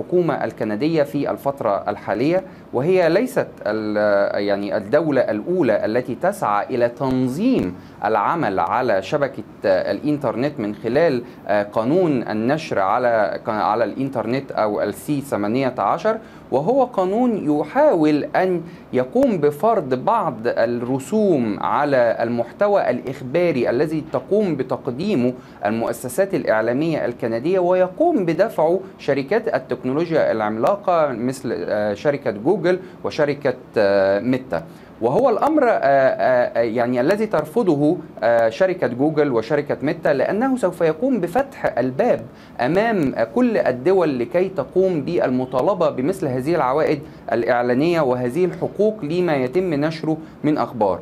الحكومة الكندية في الفترة الحالية، وهي ليست يعني الدولة الأولى التي تسعى إلى تنظيم العمل على شبكة الإنترنت من خلال قانون النشر على الإنترنت أو الC-18، وهو قانون يحاول أن يقوم بفرض بعض الرسوم على المحتوى الإخباري الذي تقوم بتقديمه المؤسسات الإعلامية الكندية، ويقوم بدفعه شركات التكنولوجيا العملاقة مثل شركة غوغل وشركة ميتا. وهو الأمر يعني الذي ترفضه شركة غوغل وشركة ميتا، لأنه سوف يقوم بفتح الباب أمام كل الدول لكي تقوم بالمطالبة بمثل هذه العوائد الإعلانية وهذه الحقوق لما يتم نشره من أخبار.